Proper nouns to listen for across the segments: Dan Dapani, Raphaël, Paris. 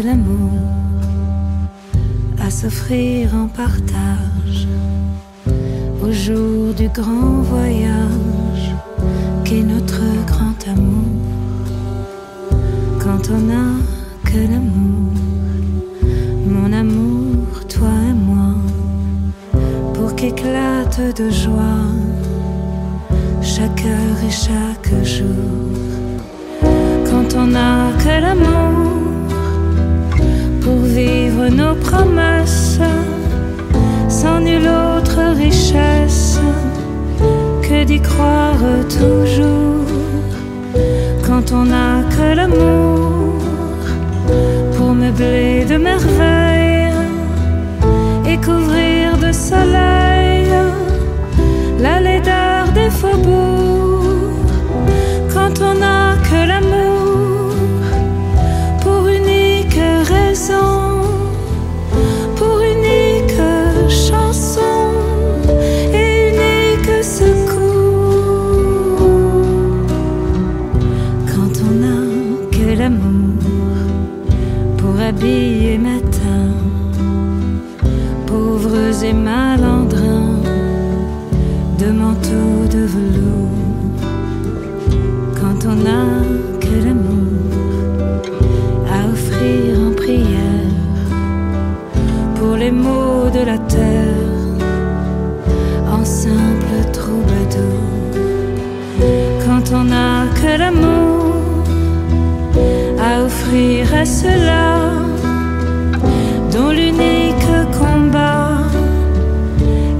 de l'amour à s'offrir en partage au jour du grand voyage qu'est notre grand amour. Quand on a que l'amour, mon amour, toi et moi, pour qu'éclate de joie chaque heure et chaque jour. Quand on a que l'amour pour vivre nos promesses, sans nulle autre richesse que d'y croire toujours. Quand on n'a que l'amour pour meubler de merveilles et couvrir de soleil l'allée d'art des faubourgs. Quand on n'a que l'amour pour unique raison, pour unique chanson et unique secours. Quand on n'a que l'amour pour habiller matin, pauvres et malandrins de manteaux de velours. Quand on n'a les mots de la terre en simple troubadour. Quand on n'a que l'amour à offrir à ceux-là dont l'unique combat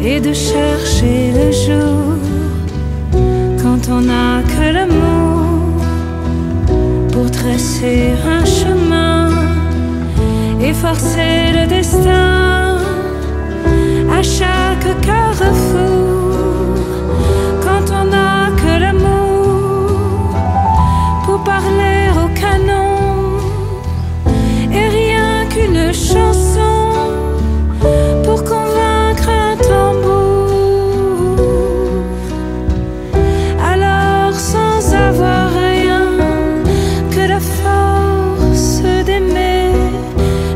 est de chercher le jour. Quand on n'a que l'amour pour tracer un chemin et forcer le destin à chaque carrefour. Quand on n'a que l'amour pour parler au canon et rien qu'une chanson pour convaincre un tambour. Alors sans avoir rien que la force d'aimer,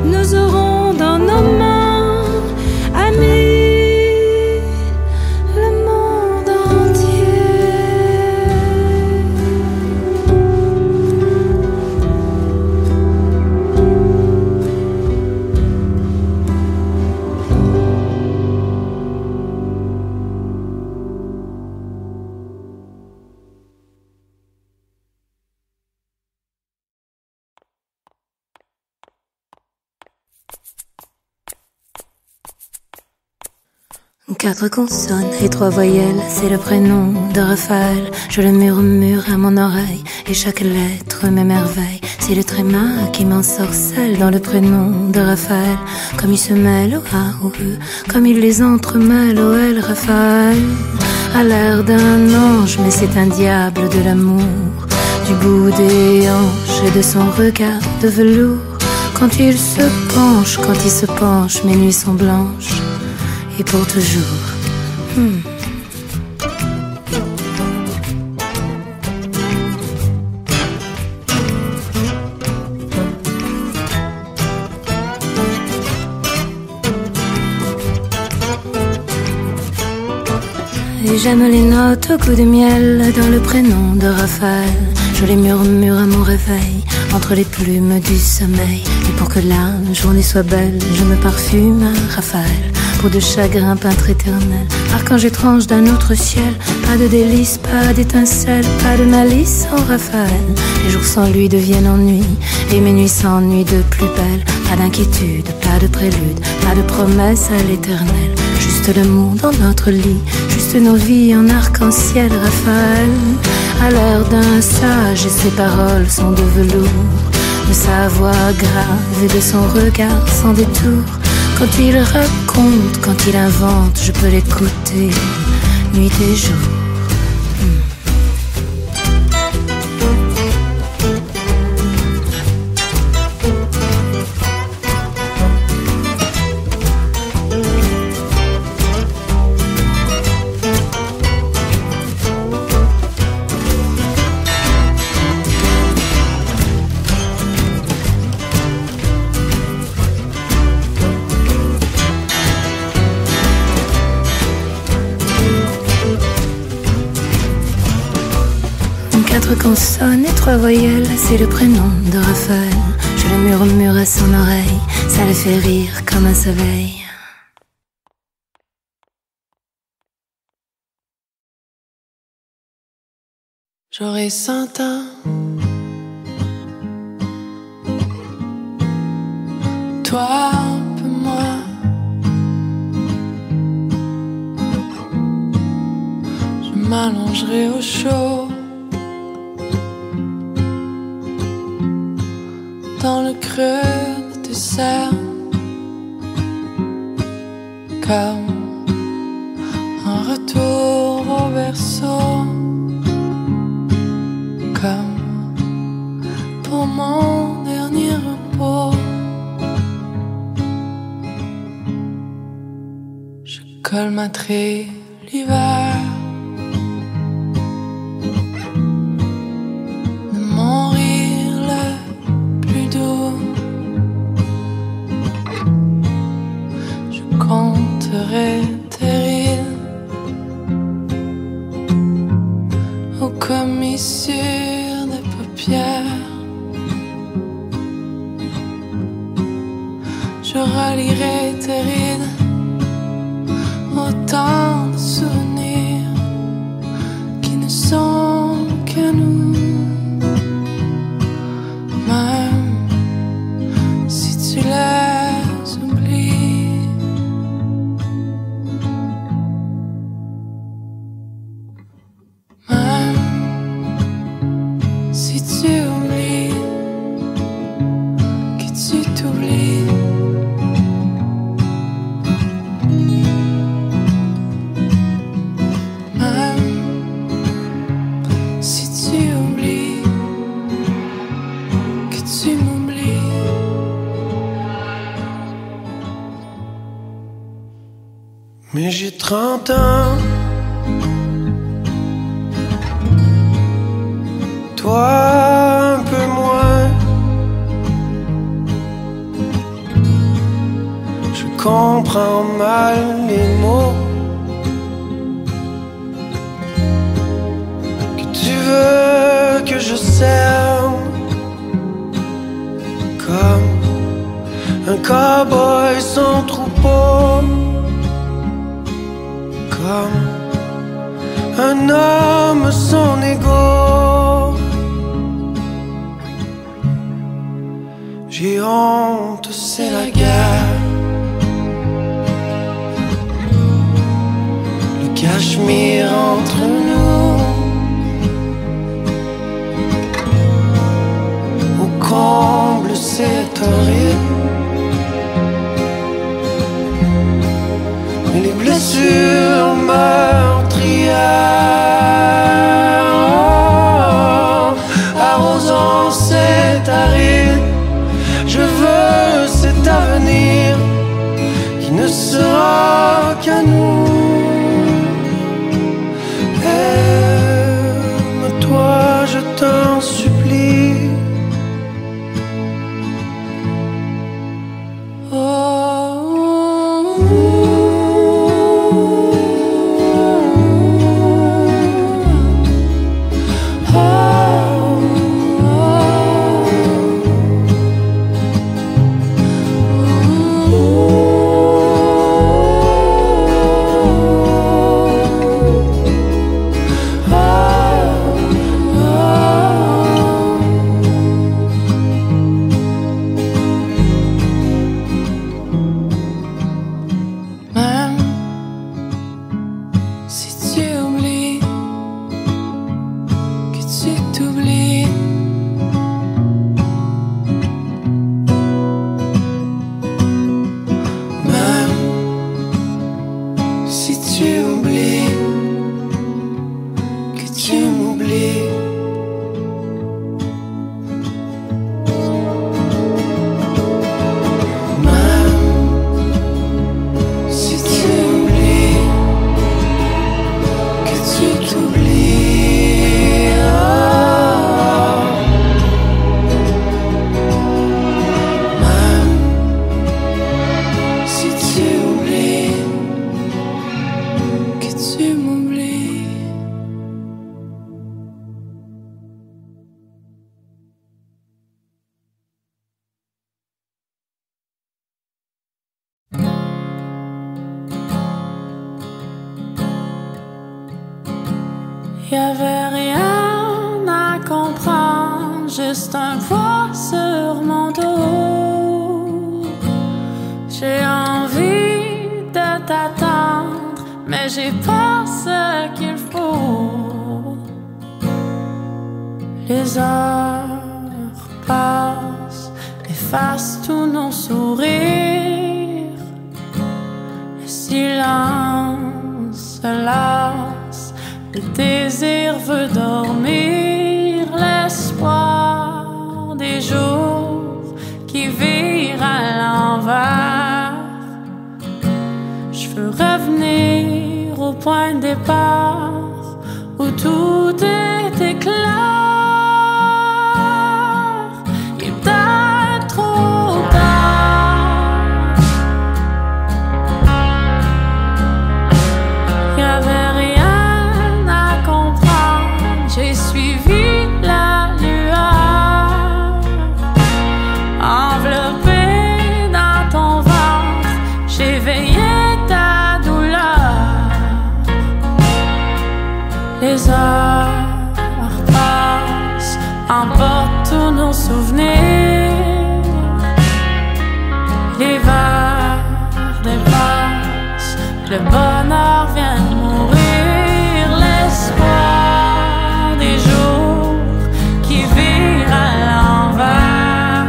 nous aurons dans nos mains . Quatre consonnes et trois voyelles, c'est le prénom de Raphaël. Je le murmure à mon oreille et chaque lettre m'émerveille. C'est le tréma qui m'ensorcelle dans le prénom de Raphaël. Comme il se mêle au A, au E, comme il les entremêle au L. Raphaël a l'air d'un ange, mais c'est un diable de l'amour, du bout des hanches et de son regard de velours. Quand il se penche, mes nuits sont blanches et pour toujours. Et j'aime les notes au coup de miel dans le prénom de Raphaël. Je les murmure à mon réveil entre les plumes du sommeil. Et pour que la journée soit belle, je me parfume à Raphaël. Pour de chagrin peintre éternel, archange étrange d'un autre ciel. Pas de délices, pas d'étincelles, pas de malice en Raphaël. Les jours sans lui deviennent ennui, et mes nuits s'ennuient de plus belle. Pas d'inquiétude, pas de prélude, pas de promesse à l'éternel. Juste l'amour dans notre lit, juste nos vies en arc-en-ciel. Raphaël a l'air d'un sage et ses paroles sont de velours, de sa voix grave et de son regard sans détour. Quand il raconte, quand il invente, je peux l'écouter nuit et jour. 4 consonnes et 3 voyelles, c'est le prénom de Raphaël. Je le murmure à son oreille, ça le fait rire comme un soleil. J'aurai 100 ans, toi un peu moins. Je m'allongerai au chaud dans le creux de tes cernes, comme un retour au berceau, comme pour mon dernier repos. Je colmaterai l'hiver de mon rire le plus doux. Je compterai tes rides aux commissures. Je relirai tes rides, autant de souvenirs qui ne sont qu'à nous. Même si tu les oublies, même si tu oublies que tu t'oublies. Mais j'ai 30 ans, toi un peu moins. Je comprends mal les mots que tu veux que je serve, comme un cow-boy sans troupeau, comme un homme sans égo. J'ai honte, c'est la guerre. Le cachemire entre nous, au comble, c'est horrible. Mais les blessures meurtrières, arrosant cet aride, je veux cet avenir qui ne sera qu'à nous. Aime-toi, je t'en supplie. Y'avait rien à comprendre, juste un poids sur mon dos. J'ai envie de t'attendre, mais j'ai pas ce qu'il faut. Les heures passent, effacent tous nos sourires. Le silence se lasse, le désir veut dormir, l'espoir des jours qui virent à l'envers. Je veux revenir au point de départ où tout était clair. Les heures passent, emportent tous nos souvenirs. Les verres dépassent, le bonheur vient de mourir. L'espoir des jours qui virent à l'envers.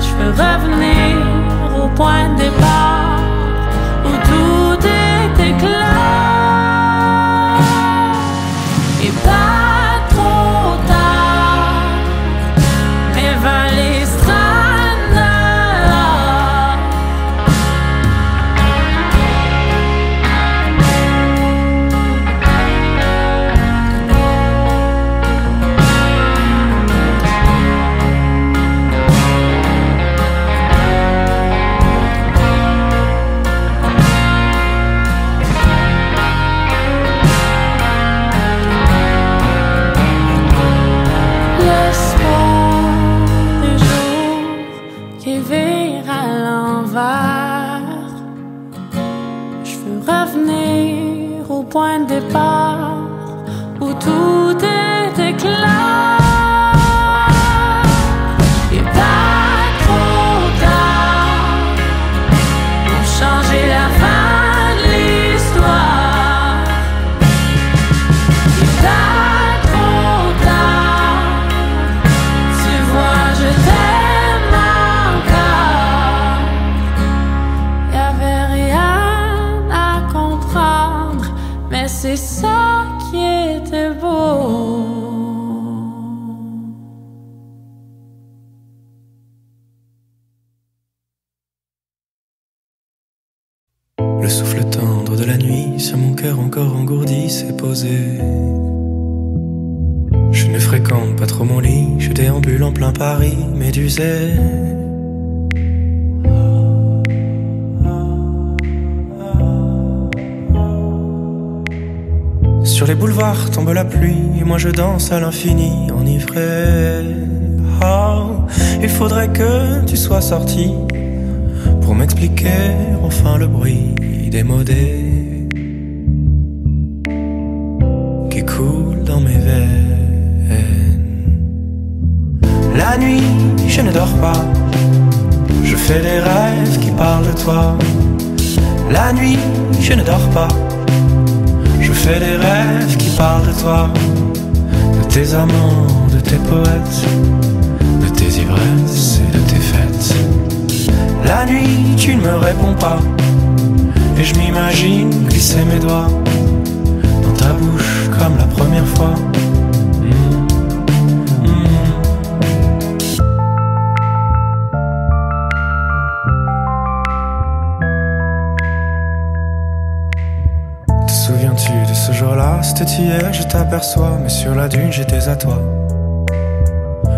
Je veux revenir au point de départ. Je veux revenir au point de départ où tout était clair. Et pas trop tard pour changer la fin de l'histoire. Et pas trop tard, tu vois, je t'aime. C'est ça qui était beau. Le souffle tendre de la nuit sur mon cœur encore engourdi s'est posé. Je ne fréquente pas trop mon lit, je déambule en plein Paris, médusé. Sur les boulevards tombe la pluie et moi je danse à l'infini enivré. Oh, il faudrait que tu sois sorti pour m'expliquer enfin le bruit démodé qui coule dans mes veines. La nuit, je ne dors pas, je fais des rêves qui parlent de toi. La nuit, je ne dors pas, je fais des rêves qui parlent de toi, de tes amants, de tes poètes, de tes ivresses et de tes fêtes. La nuit, tu ne me réponds pas, et je m'imagine glisser mes doigts dans ta bouche comme la première fois. Souviens-tu de ce jour-là? C'était hier, je t'aperçois, mais sur la dune j'étais à toi.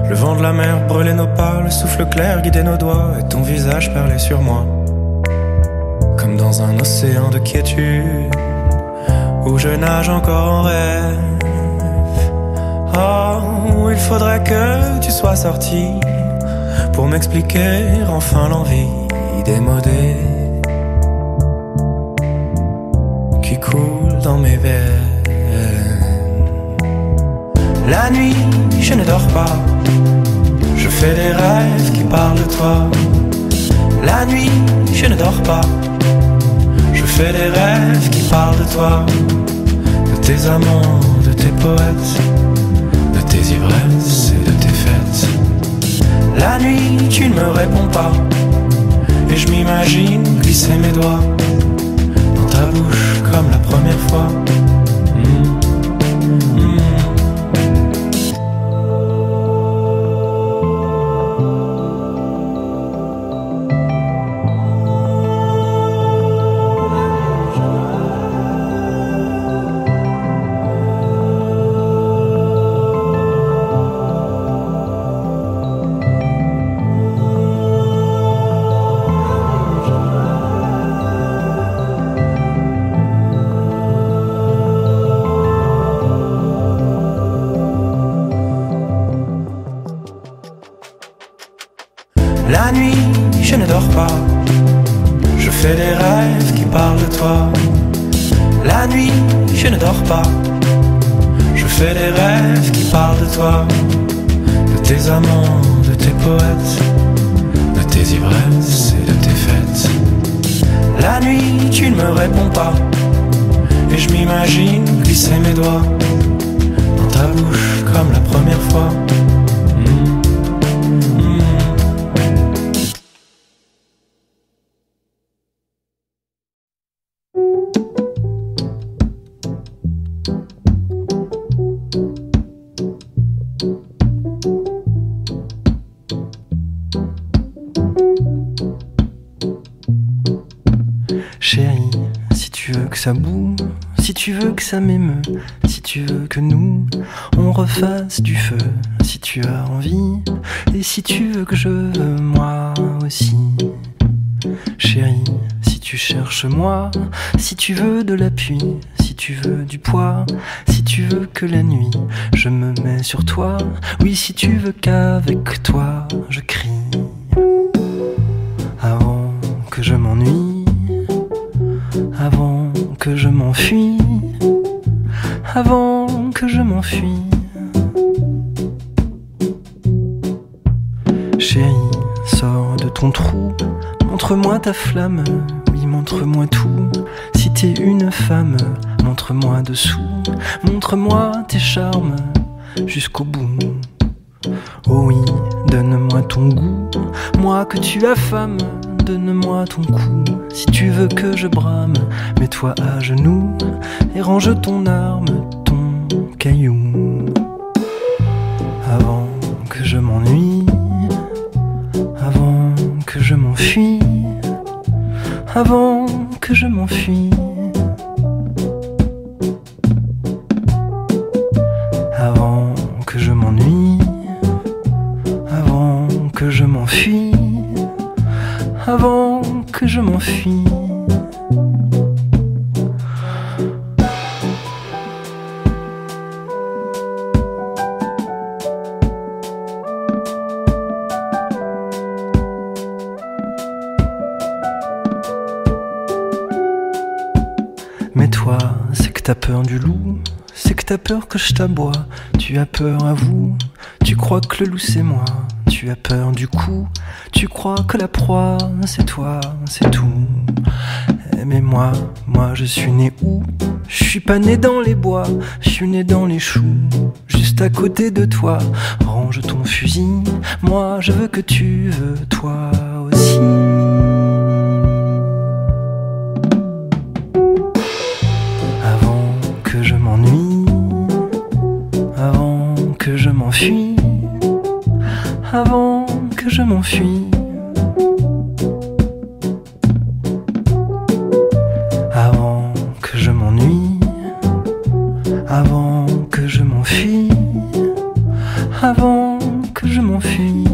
Le vent de la mer brûlait nos pas, le souffle clair guidait nos doigts, et ton visage perlait sur moi, comme dans un océan de quiétude, où je nage encore en rêve. Oh, il faudrait que tu sois sorti pour m'expliquer enfin l'envie démodée qui coule dans mes veines. La nuit, je ne dors pas, je fais des rêves qui parlent de toi. La nuit, je ne dors pas, je fais des rêves qui parlent de toi. De tes amants, de tes poètes, de tes ivresses et de tes fêtes. La nuit, tu ne me réponds pas, et je m'imagine glisser mes doigts dans ta bouche comme la première fois. La nuit, je ne dors pas, je fais des rêves qui parlent de toi. La nuit, je ne dors pas, je fais des rêves qui parlent de toi. De tes amants, de tes poètes, de tes ivresses et de tes fêtes. La nuit, tu ne me réponds pas, et je m'imagine glisser mes doigts dans ta bouche comme la première fois. Chérie, si tu veux que ça boue, si tu veux que ça m'émeut, si tu veux que nous, on refasse du feu, si tu as envie, et si tu veux que je veux moi aussi. Chérie, si tu cherches moi, si tu veux de l'appui, si tu veux du poids, si tu veux que la nuit, je me mets sur toi, oui si tu veux qu'avec toi, je crie, avant que je m'ennuie, avant que je m'enfuis, avant que je m'enfuis. Chérie, sors de ton trou, montre-moi ta flamme, oui montre-moi tout. Si t'es une femme, montre-moi dessous, montre-moi tes charmes jusqu'au bout. Oh oui, donne-moi ton goût, moi que tu affames, donne-moi ton cou. Si tu veux que je brame, mets-toi à genoux et range ton arme, ton caillou. Avant que je m'ennuie, avant que je m'enfuis, avant que je m'enfuis, avant que je m'ennuie, avant que je m'enfuis, avant que je m'enfuis. Mais toi, c'est que t'as peur du loup, c'est que t'as peur que je t'aboie, tu as peur à vous, tu crois que le loup c'est moi. Tu as peur du coup, tu crois que la proie, c'est toi, c'est tout. Mais moi je suis né où? Je suis pas né dans les bois, je suis né dans les choux, juste à côté de toi. Range ton fusil, moi je veux que tu veux toi aussi. Avant que je m'ennuie, avant que je m'enfuis, avant que je m'enfuis, avant que je m'ennuie, avant que je m'enfuis, avant que je m'enfuis.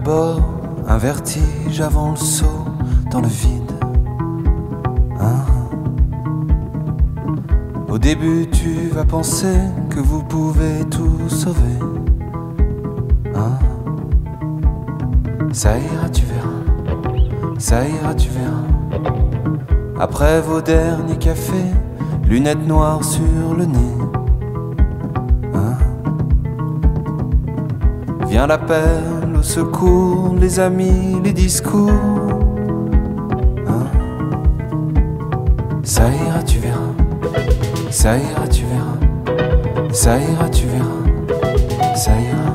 D'abord, un vertige avant le saut dans le vide. Au début, tu vas penser que vous pouvez tout sauver. Ça ira, tu verras. Ça ira, tu verras. Après vos derniers cafés, lunettes noires sur le nez. Vient l'appel au secours, les amis, les discours. Ça ira, tu verras. Ça ira, tu verras. Ça ira, tu verras. Ça ira.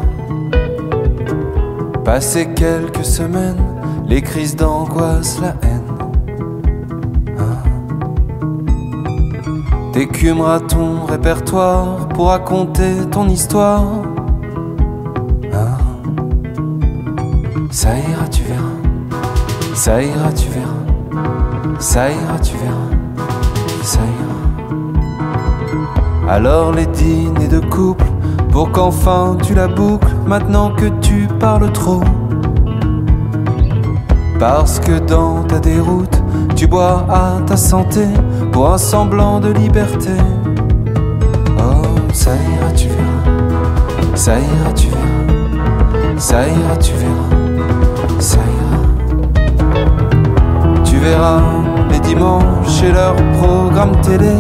Passé quelques semaines, les crises d'angoisse, la haine. T'écumeras ton répertoire pour raconter ton histoire. Ça ira, tu verras. Ça ira, tu verras. Ça ira, tu verras. Ça ira. Alors les dîners de couple, pour qu'enfin tu la boucles, maintenant que tu parles trop. Parce que dans ta déroute, tu bois à ta santé pour un semblant de liberté. Oh, ça ira, tu verras. Ça ira, tu verras. Ça ira, tu verras. Ça ira. Tu verras les dimanches et leurs programmes télé,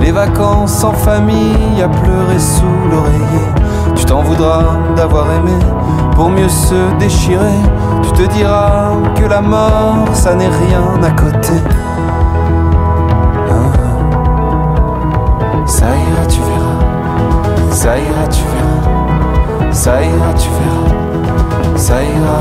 les vacances en famille à pleurer sous l'oreiller. Tu t'en voudras d'avoir aimé pour mieux se déchirer. Tu te diras que la mort, ça n'est rien à côté. Ça ira, tu verras. Ça ira, tu verras. Ça ira, tu verras. Ça ira.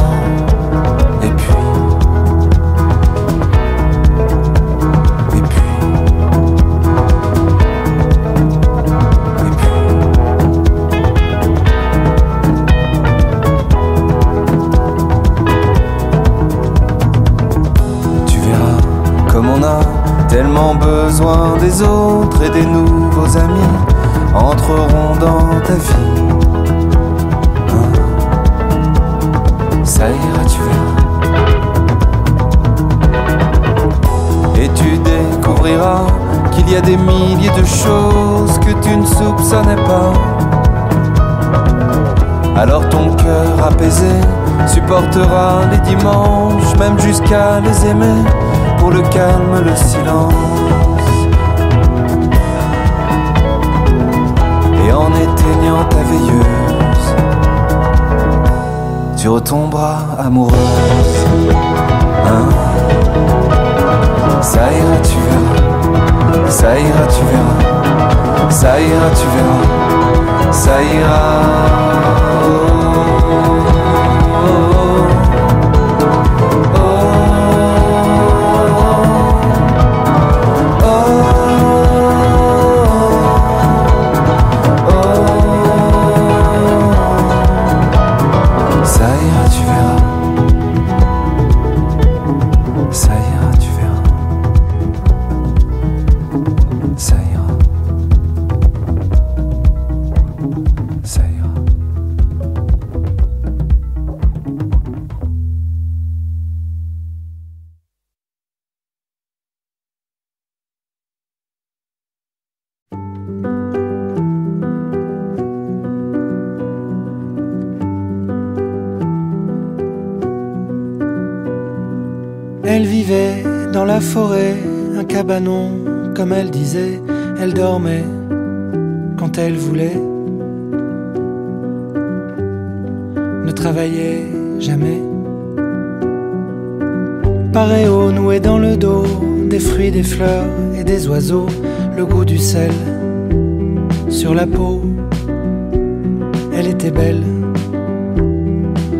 Tellement besoin des autres et des nouveaux amis entreront dans ta vie. Ça ira, tu verras. Et tu découvriras qu'il y a des milliers de choses que tu ne soupçonnais pas. Alors ton cœur apaisé supportera les dimanches, même jusqu'à les aimer. Pour le calme, le silence. Et en éteignant ta veilleuse, tu retomberas amoureuse. Ça ira, tu verras. Ça ira, tu verras. Ça ira, tu verras. Ça ira. Oh, oh, oh. Elle vivait dans la forêt, un cabanon, comme elle disait. Elle dormait quand elle voulait, ne travaillait jamais. Paréo noué dans le dos, des fruits, des fleurs et des oiseaux, le goût du sel sur la peau. Elle était belle,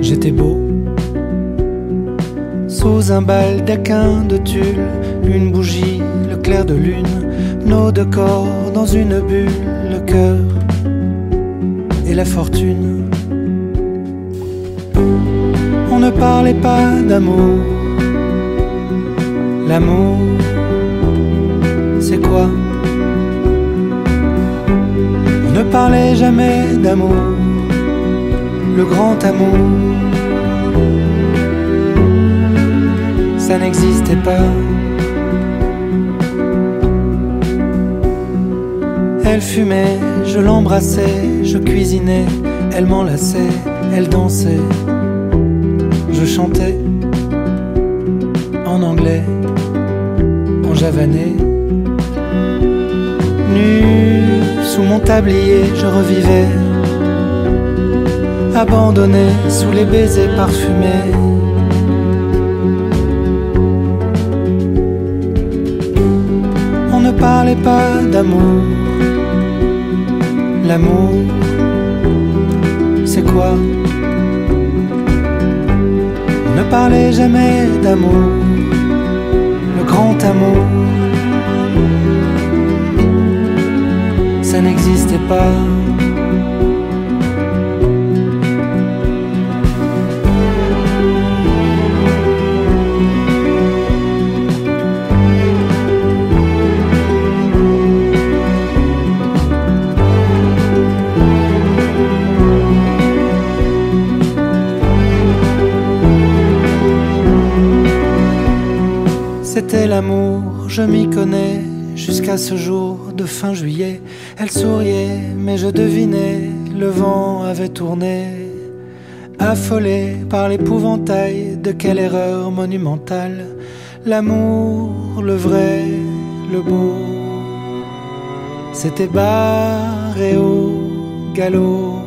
j'étais beau. Sous un bal d'aquin de tulle, une bougie, le clair de lune, nos deux corps dans une bulle, le cœur et la fortune. On ne parlait pas d'amour. L'amour, c'est quoi? On ne parlait jamais d'amour, le grand amour. n'existait pas. Elle fumait, je l'embrassais, je cuisinais, elle m'enlaçait, elle dansait. Je chantais en anglais, en javanais. Nu sous mon tablier, je revivais, abandonné sous les baisers parfumés. On ne parlait pas d'amour. L'amour, c'est quoi? On ne parlait jamais d'amour, le grand amour. Ça n'existait pas. C'était l'amour, je m'y connais, jusqu'à ce jour de fin juillet. Elle souriait, mais je devinais, le vent avait tourné, affolé par l'épouvantail de quelle erreur monumentale. L'amour, le vrai, le beau, c'était barré au galop.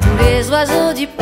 Tous les oiseaux du